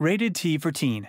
Rated T for Teen.